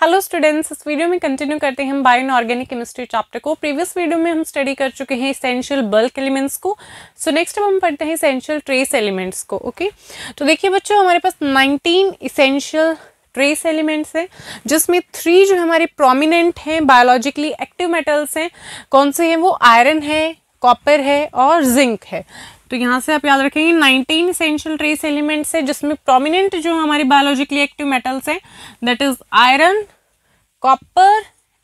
Hello students, इस video में continue करते हैं हम बायोइनऑर्गेनिक केमिस्ट्री चैप्टर को। प्रीवियस वीडियो में हम स्टडी कर चुके हैं एसेंशियल बल्क एलिमेंट्स को। सो नेक्स्ट अब हम पढ़ते हैं एसेंशियल ट्रेस एलिमेंट्स को। ओके तो देखिए बच्चों, हमारे पास 19 एसेंशियल ट्रेस एलिमेंट्स हैं, जिसमें 3 जो हमारे प्रोमिनेंट हैं बायोलॉजिकली एक्टिव मेटल्स हैं। कौन से हैं वो? आयरन है, कॉपर है और जिंक है। तो यहाँ से आप याद रखेंगे 19 एसेंशियल ट्रेस एलिमेंट्स है, जिसमें प्रोमिनेंट जो हमारे बायोलॉजिकली एक्टिव मेटल्स हैं that is iron, copper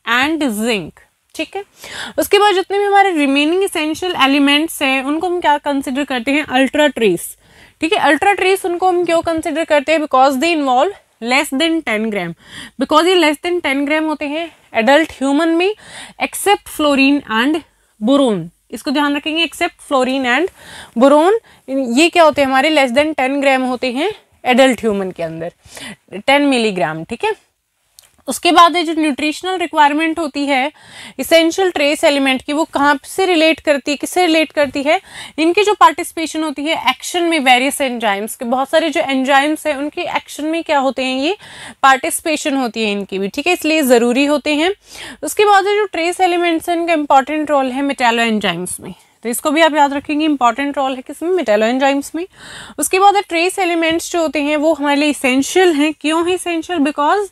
and zinc. ठीक है, उसके बाद जितने भी हमारे रिमेनिंग एसेंशियल एलिमेंट्स हैं उनको हम क्या कंसिडर करते हैं? Ultra trace. ठीक है, अल्ट्रा ट्रेस उनको हम क्यों कंसिडर करते हैं? Because they involve less than 10 gram. Because ये लेस देन 10 ग्राम होते हैं एडल्ट ह्यूमन में, एक्सेप्ट फ्लोरीन एंड बोरोन। इसको ध्यान रखेंगे, एक्सेप्ट फ्लोरीन एंड बोरोन। ये क्या होते हैं? हमारे लेस देन 10 ग्राम होते हैं एडल्ट ह्यूमन के अंदर, 10 मिलीग्राम। ठीक है, उसके बाद जो न्यूट्रिशनल रिक्वायरमेंट होती है एसेंशियल ट्रेस एलिमेंट की, वो कहाँ से रिलेट करती है, किससे रिलेट करती है? इनकी जो पार्टिसिपेशन होती है एक्शन में वेरियस एंजाइम्स के, बहुत सारे जो एंजाइम्स हैं उनके एक्शन में क्या होते हैं, ये पार्टिसिपेशन होती है इनकी भी। ठीक है, इसलिए ज़रूरी होते हैं। उसके बाद जो ट्रेस एलिमेंट्स हैं उनका इंपॉर्टेंट रोल है मेटेलो एंजाइम्स में, तो इसको भी आप याद रखेंगे, इंपॉर्टेंट रोल है किसमें? मेटेलो एंजाइम्स में। उसके बाद ट्रेस एलिमेंट्स जो होते हैं वो हमारे लिए इसेंशियल हैं। क्यों है essential? Because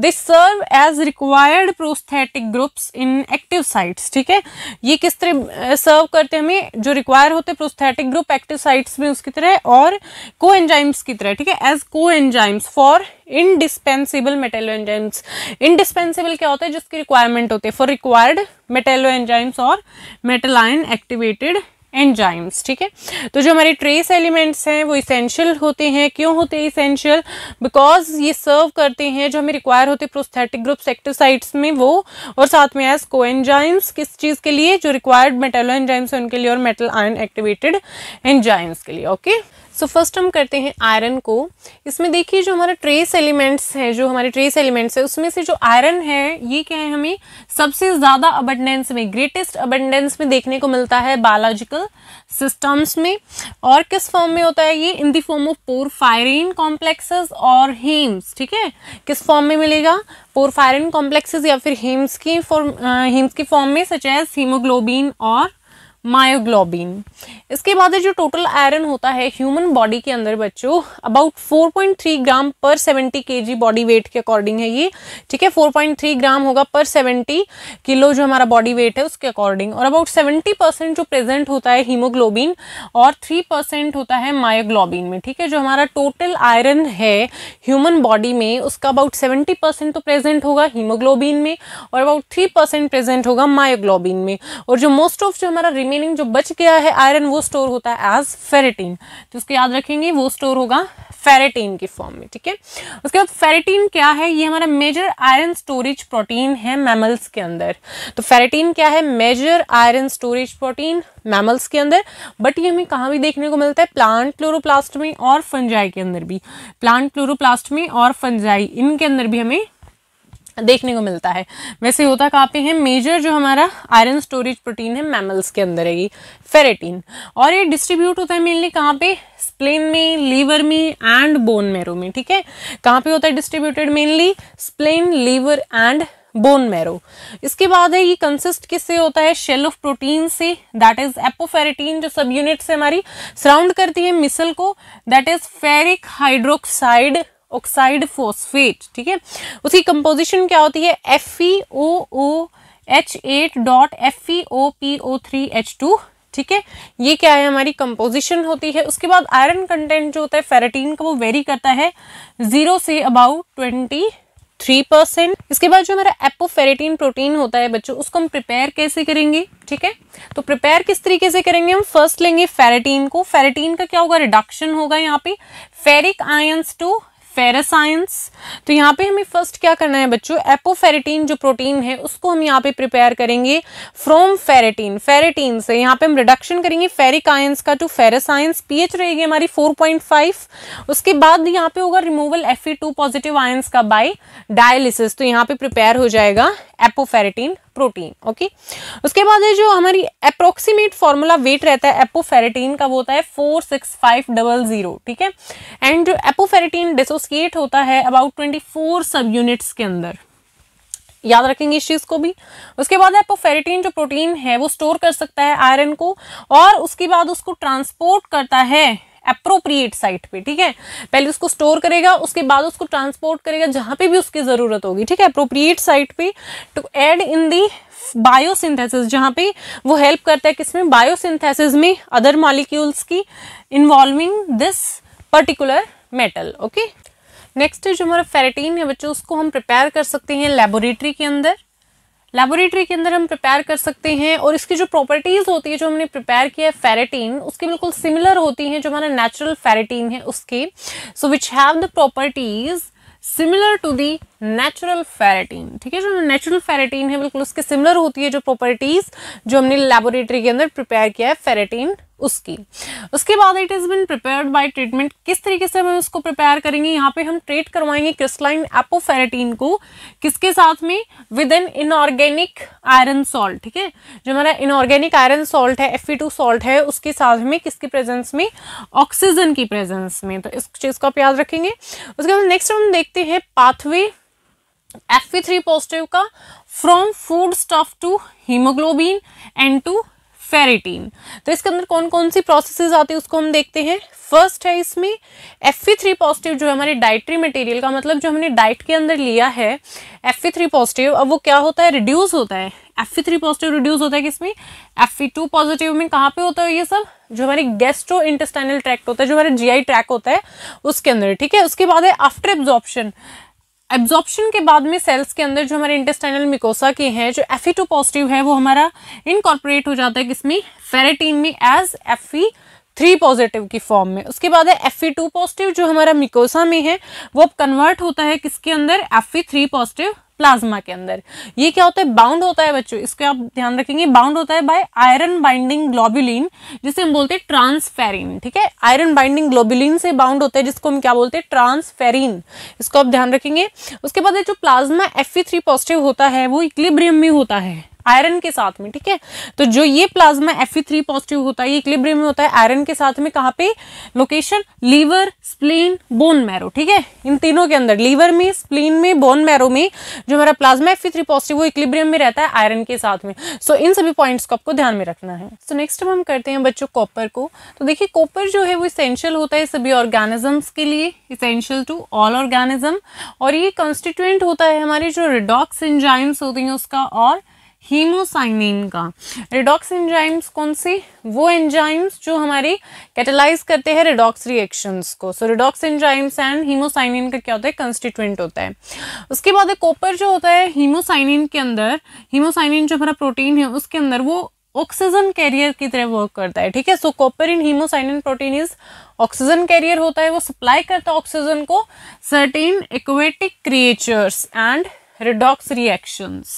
they serve as required prosthetic groups in active sites. ठीक है, ये किस तरह सर्व करते हैं? हमें जो रिक्वायर होते हैं प्रोस्थेटिक ग्रुप एक्टिव साइट्स में उसकी तरह, और को एंजाइम्स की तरह। ठीक है, एज को enzymes for indispensable metallo enzymes. Indispensable क्या होता है? जिसकी रिक्वायरमेंट होती है, फॉर रिक्वायर्ड मेटेलो एंजाइम्स और मेटालाइन एक्टिवेटेड एंजाइम्स। ठीक है, तो जो हमारे ट्रेस एलिमेंट्स हैं वो इसेंशियल होते हैं। क्यों होते हैं इसेंशियल? बिकॉज ये सर्व करते हैं जो हमें रिक्वायर होते हैं प्रोस्थेटिक ग्रुप्स एक्टिव साइट्स में, वो और साथ में एज को एंजाइम्स, किस चीज़ के लिए? जो रिक्वायर्ड मेटेलो एंजाइम्स हैं उनके लिए और मेटल आयन एक्टिवेटेड एंजाइम्स के लिए। ओके सो फर्स्ट हम करते हैं आयरन को। इसमें देखिए जो हमारा ट्रेस एलिमेंट्स हैं, जो हमारे ट्रेस एलिमेंट्स हैं उसमें से जो आयरन है ये क्या है, हमें सबसे ज़्यादा अबंडेंस में, ग्रेटेस्ट अबंडेंस में देखने को मिलता है बायोलॉजिकल सिस्टम्स में। और किस फॉर्म में होता है ये? In the form of porphyrin complexes और हेम्स। ठीक है, किस फॉर्म में मिलेगा? पोरफायरिन कॉम्प्लेक्सेस या फिर हेम्स की फॉर्म में, सच एज हीमोग्लोबिन और मायोग्लोबिन। इसके बाद जो टोटल आयरन होता है ह्यूमन बॉडी के अंदर बच्चों, अबाउट 4.3 ग्राम पर 70 केजी बॉडी वेट के अकॉर्डिंग है ये। ठीक है, 4.3 ग्राम होगा पर 70 किलो जो हमारा बॉडी वेट है उसके अकॉर्डिंग। और अबाउट 70% जो प्रेजेंट होता है हीमोग्लोबिन और 3% होता है मायोग्लोबिन में। ठीक है, जो हमारा टोटल आयरन है ह्यूमन बॉडी में उसका अबाउट 70% तो प्रेजेंट होगा हीमोग्लोबिन में और अबाउट 3% प्रेजेंट होगा मायोग्लोबिन में। और जो मोस्ट ऑफ जो हमारा रिमेनिंग जो बच गया है आयरन वो स्टोर होता है एज फेरेटिन, तो उसको याद रखेंगे वो स्टोर होगा फेरेटिन के फॉर्म में। ठीक है, उसके बाद फेरेटिन क्या है? ये हमारा मेजर आयरन स्टोरेज प्रोटीन है मैमल्स के अंदर। तो फेरेटिन क्या है? Major iron storage protein mammals के अंदर। बट ये हमें कहाँ भी देखने को मिलता है? प्लांट क्लोरोप्लास्ट में और फंजाई के अंदर भी, प्लांट क्लोरोप्लास्ट में और फंजाई इनके अंदर भी हमें देखने को मिलता है। वैसे होता कहाँ पे है? मेजर जो हमारा आयरन स्टोरेज प्रोटीन है मैमल्स के अंदर है ये फेरेटिन। और ये डिस्ट्रीब्यूट होता है मेनली कहाँ पे? स्प्लेन में, लीवर में एंड बोन मैरो में। ठीक है, कहाँ पे होता है distributed? Mainly spleen, liver and bone marrow. इसके बाद है ये कंसिस्ट किससे होता है? शेल ऑफ प्रोटीन से, दैट इज एपोफेरेटिन, जो सब यूनिट से हमारी सराउंड करती है मिसल को, that is ferric hydroxide oxide phosphate. ठीक है, उसकी कंपोजिशन क्या होती है? FeOOH8.FeOPO3H2। ठीक है, ये क्या है हमारी कंपोजिशन होती है। उसके बाद आयरन कंटेंट जो होता है फेरेटिन का वो वेरी करता है 0 से अबाउट 23%। इसके बाद जो हमारा एपोफेरेटिन प्रोटीन होता है बच्चों उसको हम प्रिपेयर कैसे करेंगे? ठीक है, तो प्रिपेयर किस तरीके से करेंगे? हम फर्स्ट लेंगे फेरेटिन को। फेरेटिन का क्या होगा? रिडक्शन होगा यहाँ पे ferric ions to ferrous ions. तो यहाँ पे हमें फर्स्ट क्या करना है बच्चों? एपोफेरेटिन जो प्रोटीन है उसको हम यहाँ पे प्रिपेयर करेंगे फ्रॉम फेरेटिन। फेरेटिन से यहाँ पे हम रिडक्शन करेंगे फेरिक आयंस का टू फेरस आयंस। पीएच रहेगी हमारी 4.5। उसके बाद यहाँ पे होगा रिमूवल Fe2 पॉजिटिव आयंस का बाय डायलिसिस, तो यहाँ पे प्रिपेयर हो जाएगा एपोफेरेटिन प्रोटीन। ओके, उसके बाद ये जो हमारी अप्रोक्सीमेट फार्मूला वेट रहता है एपोफेरेटिन का वो होता है 46500। ठीक है, एंड जो एपोफेरेटिन डिसोसिएट होता है अबाउट 24 सब यूनिट्स के अंदर। याद रखेंगे इस चीज को भी। उसके बाद एपोफेरिटीन जो प्रोटीन है वो स्टोर कर सकता है आयरन को, और उसके बाद उसको ट्रांसपोर्ट करता है एप्रोप्रिएट साइट पे, ठीक है। पहले उसको स्टोर करेगा, उसके बाद उसको ट्रांसपोर्ट करेगा जहां पे भी उसकी जरूरत होगी, ठीक है, एप्रोप्रिएट साइट पे, to add in the biosynthesis, जहां पे वो हेल्प करता है किसमें, बायोसिंथेसिस में अदर मॉलिक्यूल्स की involving this particular metal. Okay, next जो हमारा फेरेटीन है बच्चों, उसको हम प्रिपेयर कर सकते हैं लेबोरेटरी के अंदर। लेबोरेटरी के अंदर हम प्रिपेयर कर सकते हैं, और इसकी जो प्रॉपर्टीज होती है जो हमने प्रिपेयर किया है फेरेटीन, उसके बिल्कुल सिमिलर होती हैं जो हमारा नेचुरल फेरेटीन है उसके। So which have the properties similar to the natural ferritin, ठीक है, जो नेचुरल फेरेटीन है बिल्कुल उसके सिमिलर होती है जो प्रॉपर्टीज जो हमने लेबोरेटरी के अंदर प्रिपेयर किया है फेरेटीन उसकी। उसके बाद it is been prepared by treatment, किस तरीके से हम उसको प्रिपेयर करेंगे, यहाँ पे हम ट्रीट करवाएंगे क्रिस्टलाइन एपोफेरेटीन को, किसके साथ में, with an inorganic iron salt, ठीक है, जो हमारा इनऑर्गेनिक आयरन सॉल्ट है Fe2 सॉल्ट है, उसके साथ में किसकी प्रेजेंस में, ऑक्सीजन की प्रेजेंस में, तो इस चीज को आप याद रखेंगे। उसके बाद नेक्स्ट हम देखते हैं पाथवे Fe3 पॉजिटिव का from food stuff to haemoglobin and to ferritin. तो इसके अंदर कौन कौन सी प्रोसेसेस आती है उसको हम देखते हैं। फर्स्ट है इसमें Fe3 पॉजिटिव जो है हमारे डाइटरी मटेरियल का, मतलब जो हमने डाइट के अंदर लिया है Fe3 पॉजिटिव, अब वो क्या होता है, रिड्यूस होता है। Fe3 पॉजिटिव रिड्यूस होता है किसमें, Fe2 पॉजिटिव में। कहाँ पे होता है ये सब, जो हमारे गैस्ट्रो इंटेस्टाइनल ट्रैक्ट होता है, जो हमारे GI ट्रैक्ट होता है उसके अंदर, ठीक है। उसके बाद है आफ्टर एब्जॉर्प्शन, एब्जॉर्प्शन के बाद में सेल्स के अंदर जो हमारे इंटेस्टाइनल मिकोसा के हैं जो Fe2 पॉजिटिव है वो हमारा इनकॉर्पोरेट हो जाता है किसमें, फेरेटीन में, एज Fe3 पॉजिटिव की फॉर्म में। उसके बाद है Fe2 पॉजिटिव जो हमारा मिकोसा में है वो अब कन्वर्ट होता है किसके अंदर, Fe3 पॉजिटिव प्लाज्मा के अंदर। ये क्या होता है, बाउंड होता है बच्चों, इसको आप ध्यान रखेंगे, बाउंड होता है बाय आयरन बाइंडिंग ग्लोबुलिन, जिसे हम बोलते हैं ट्रांसफेरिन, ठीक है, आयरन बाइंडिंग ग्लोबुलिन से बाउंड होता है जिसको हम क्या बोलते हैं, ट्रांसफेरिन, इसको आप ध्यान रखेंगे। उसके बाद जो प्लाज्मा Fe3 पॉजिटिव होता है वो इक्विलिब्रियम में होता है आयरन के साथ में, ठीक है। तो जो ये प्लाज्मा Fe3 पॉजिटिव होता है ये इक्विलिब्रियम में होता है आयरन के साथ में, कहाँ पे, location liver, spleen, bone marrow, ठीक है, इन तीनों के अंदर, लीवर में, स्प्लीन में, बोन मैरो में जो हमारा प्लाज्मा Fe3 पॉजिटिव वो इक्विलिब्रियम में रहता है आयरन के साथ में। सो इन सभी पॉइंट्स को आपको ध्यान में रखना है। सो नेक्स्ट हम करते हैं बच्चों कॉपर को। तो देखिए कॉपर जो है वो इसेंशियल होता है सभी ऑर्गेनिजम्स के लिए, इसेंशियल टू ऑल ऑर्गेनिज्म, और ये कंस्टिट्यूएंट होता है हमारे जो रिडॉक्स एंजाइम्स होती हैं उसका और हीमोसाइनिन का। रिडॉक्स एंजाइम्स कौन से, वो एंजाइम्स जो हमारे कैटेलाइज करते हैं रिडॉक्स रिएक्शंस को। So redox enzymes and haemocyanin का क्या होता है, कंस्टिट्यूएंट होता है। उसके बाद कॉपर जो होता है हीमोसाइनिन के अंदर, हीमोसाइनिन जो हमारा प्रोटीन है उसके अंदर वो ऑक्सीजन कैरियर की तरह वर्क करता है, ठीक है। So copper in haemocyanin protein is oxygen carrier होता है, वो सप्लाई करता है ऑक्सीजन को certain aquatic creatures and redox reactions.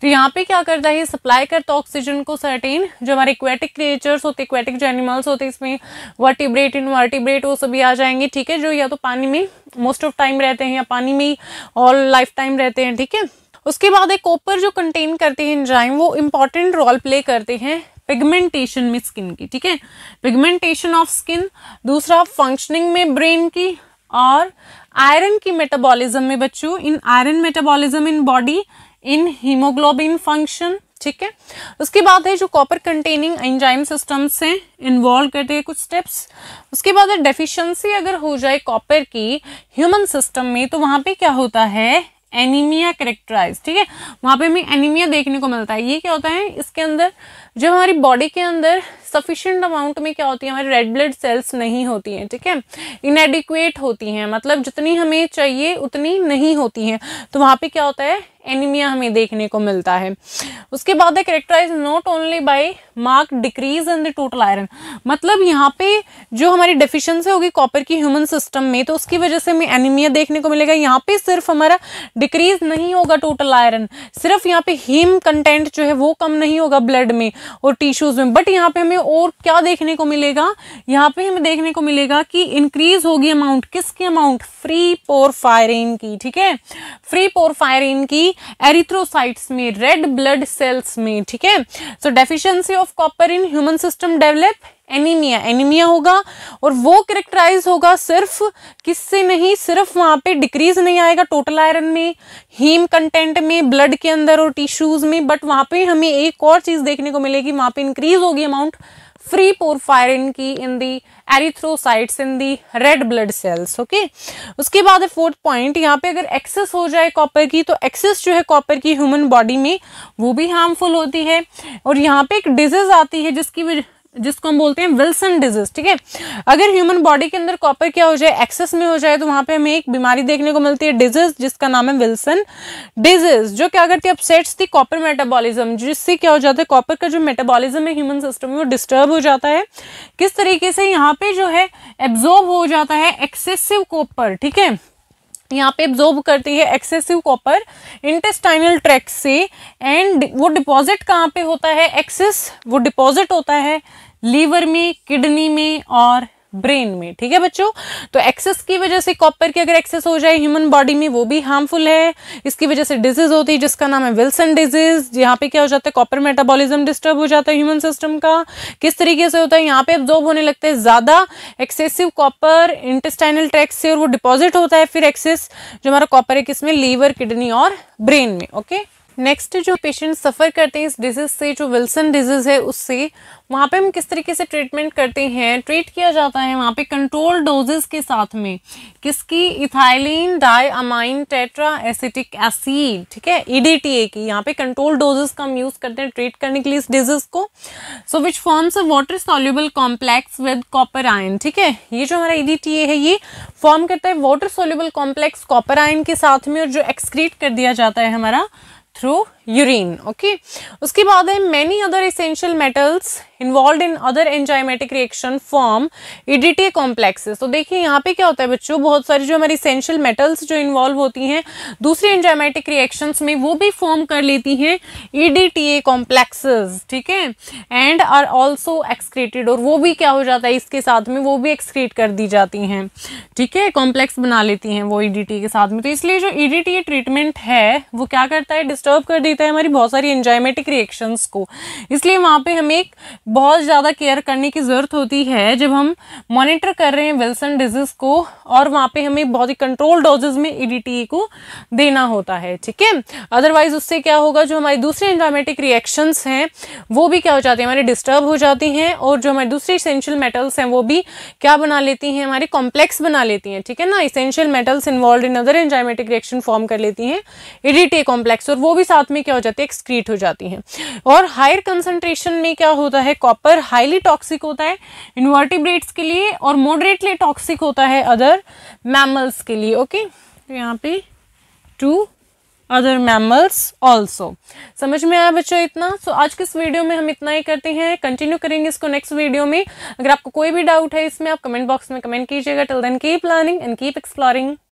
तो यहाँ पे क्या करता है, सप्लाई करता है ऑक्सीजन को सर्टेन जो हमारे एक्वेटिक क्रिएचर्स होते हैं, एक्वेटिक जो एनिमल्स होते हैं, इसमें वर्टिब्रेट, इनवर्टिब्रेट वो सभी आ जाएंगे, ठीक है, जो या तो पानी में मोस्ट ऑफ टाइम रहते हैं या पानी में ही ऑल लाइफ टाइम रहते हैं, ठीक है। उसके बाद एक कॉपर जो कंटेन करते हैं एंजाइम, वो इंपॉर्टेंट रोल प्ले करते हैं पिगमेंटेशन में स्किन की, ठीक है, पिगमेंटेशन ऑफ स्किन, दूसरा फंक्शनिंग में ब्रेन की, और आयरन की मेटाबॉलिज्म में बच्चों, in iron metabolism in body, in haemoglobin function, ठीक है। उसके बाद है जो कॉपर कंटेनिंग एंजाइम सिस्टम से इन्वॉल्व करते हैं कुछ स्टेप्स। उसके बाद है डेफिशिएंसी अगर हो जाए कॉपर की ह्यूमन सिस्टम में तो वहाँ पे क्या होता है, एनीमिया कैरेक्टराइज, ठीक है, वहाँ पे हमें एनीमिया देखने को मिलता है। ये क्या होता है, इसके अंदर जब हमारी बॉडी के अंदर सफिशिएंट अमाउंट में क्या होती है, हमारे रेड ब्लड सेल्स नहीं होती हैं, ठीक है, इनएडिक्वेट होती हैं, मतलब जितनी हमें चाहिए उतनी नहीं होती हैं, तो वहाँ पे क्या होता है, एनीमिया हमें देखने को मिलता है। उसके बाद है characterise not only by marked decrease in the total iron, मतलब यहाँ पे जो हमारी डेफिशिएंसी होगी कॉपर की ह्यूमन सिस्टम में तो उसकी वजह से हमें एनीमिया देखने को मिलेगा। यहाँ पे सिर्फ हमारा डिक्रीज नहीं होगा टोटल आयरन, सिर्फ यहाँ पे हीम कंटेंट जो है वो कम नहीं होगा ब्लड में और टिश्यूज में, बट यहाँ पे हमें और क्या देखने को मिलेगा, यहाँ पे हमें देखने को मिलेगा कि इंक्रीज होगी अमाउंट, किसकी अमाउंट, फ्री पोरफायरिन की, ठीक है, फ्री पोरफायरिन की एरिथ्रोसाइट्स में, रेड ब्लड सेल्स में, ठीक है। So deficiency of copper in human system develop anaemia, anaemia होगा और वो करेक्टराइज होगा सिर्फ किससे, नहीं सिर्फ वहाँ पे डिक्रीज नहीं आएगा टोटल आयरन में, हीम कंटेंट में, ब्लड के अंदर और टिश्यूज में, बट वहाँ पे हमें एक और चीज़ देखने को मिलेगी, वहाँ पे इंक्रीज होगी अमाउंट फ्री पोरफायरिन की in the erythrocytes in the red blood cells, okay. उसके बाद फोर्थ पॉइंट, यहाँ पे अगर एक्सेस हो जाए कॉपर की तो एक्सेस जो है कॉपर की ह्यूमन बॉडी में वो भी हार्मफुल होती है और यहाँ पे एक डिजीज आती है जिसको हम बोलते हैं विल्सन डिजीज, ठीक है। अगर ह्यूमन बॉडी के अंदर कॉपर क्या हो जाए, एक्सेस में हो जाए, तो वहाँ पे हमें एक बीमारी देखने को मिलती है डिजीज जिसका नाम है विल्सन डिजीज, जो क्या करती है अपसेट्स दी कॉपर मेटाबॉलिज्म, जिससे क्या हो जाता है कॉपर का जो मेटाबॉलिज्म है ह्यूमन सिस्टम में वो डिस्टर्ब हो जाता है। किस तरीके से यहाँ पे जो है एब्जॉर्ब हो जाता है एक्सेसिव कॉपर, ठीक है, यहाँ पे एब्जॉर्ब करती है एक्सेसिव कॉपर इंटेस्टाइनल ट्रैक्ट से, एंड वो डिपॉजिट कहाँ पे होता है, एक्सेस वो डिपॉजिट होता है लीवर में, किडनी में और ब्रेन में, ठीक है बच्चों। तो एक्सेस की वजह से कॉपर की अगर एक्सेस हो जाए ह्यूमन बॉडी में वो भी हार्मफुल है, इसकी वजह से डिजीज होती है जिसका नाम है विल्सन डिजीज। यहाँ पे क्या हो जाता है कॉपर मेटाबॉलिज्म डिस्टर्ब हो जाता है ह्यूमन सिस्टम का। किस तरीके से होता है, यहाँ पे एब्जॉर्ब होने लगता है ज़्यादा एक्सेसिव कॉपर इंटेस्टाइनल ट्रैक्ट से और वो डिपॉजिट होता है फिर एक्सेस जो हमारा कॉपर है किसमें, लीवर, किडनी और ब्रेन में, ओके। नेक्स्ट जो पेशेंट सफ़र करते हैं इस डिजीज़ से, जो विल्सन डिजीज़ है उससे, वहाँ पे हम किस तरीके से ट्रीटमेंट करते हैं, ट्रीट किया जाता है वहाँ पे कंट्रोल डोजेस के साथ में, किसकी, ethylene diamine tetra acetic acid, ठीक है, EDTA की। यहाँ पे कंट्रोल डोजेस का हम यूज़ करते हैं ट्रीट करने के लिए इस डिजीज़ को। So which forms a water soluble complex with copper ion, ठीक है, ये जो हमारा EDTA है ये फॉर्म करता है water soluble complex copper ion के साथ में, और जो एक्सक्रीट कर दिया जाता है हमारा थ्रू यूरिन, ओके। उसके बाद है many other essential metals involve in other enzymatic reaction form EDTA complexes. तो देखिए यहाँ पे क्या होता है बच्चों, बहुत सारी जो हमारी एसेंशियल मेटल्स जो इन्वॉल्व होती हैं दूसरे एंजाइमेटिक रिएक्शंस में वो भी फॉर्म कर लेती हैं EDTA कॉम्प्लेक्सेस, ठीक है, एंड आर ऑल्सो एक्सक्रीटेड, और वो भी क्या हो जाता है इसके साथ में, वो भी एक्सक्रीट कर दी जाती हैं, ठीक है, कॉम्प्लेक्स बना लेती हैं वो EDTA के साथ में। तो इसलिए जो EDTA ट्रीटमेंट है वो क्या करता है, डिस्टर्ब कर देता है हमारी बहुत सारी एंजाइमेटिक रिएक्शंस को, इसलिए वहाँ पे हमें एक बहुत ज़्यादा केयर करने की ज़रूरत होती है जब हम मॉनिटर कर रहे हैं विल्सन डिजीज को, और वहाँ पे हमें बहुत ही कंट्रोल डोजेज में EDTA को देना होता है, ठीक है, अदरवाइज उससे क्या होगा जो हमारी दूसरे एंजाइमेटिक रिएक्शंस हैं वो भी क्या हो जाती है हमारी डिस्टर्ब हो जाती हैं, और जो हमारे दूसरे एसेंशियल मेटल्स हैं वो भी क्या बना लेती हैं, हमारे कॉम्प्लेक्स बना लेती हैं, ठीक है ना, essential metals involve in other enzymatic reaction form कर लेती हैं EDTA कॉम्प्लेक्स, और वो भी साथ में क्या हो जाती है एक्सक्रीट हो जाती हैं। और हायर कंसंट्रेशन में क्या होता है, कॉपर हाईली टॉक्सिक होता है इनवर्टिब्रेट्स के लिए और मॉडरेटली टॉक्सिक होता है अदर मैमल्स के लिए, ओके। तो यहाँ पे टू अदर मैमल्स ऑल्सो, समझ में आया बच्चों इतना। सो आज के इस वीडियो में हम इतना ही करते हैं, कंटिन्यू करेंगे इसको नेक्स्ट वीडियो में। अगर आपको कोई भी डाउट है इसमें आप कमेंट बॉक्स में कमेंट कीजिएगा। Till then keep learning and keep exploring.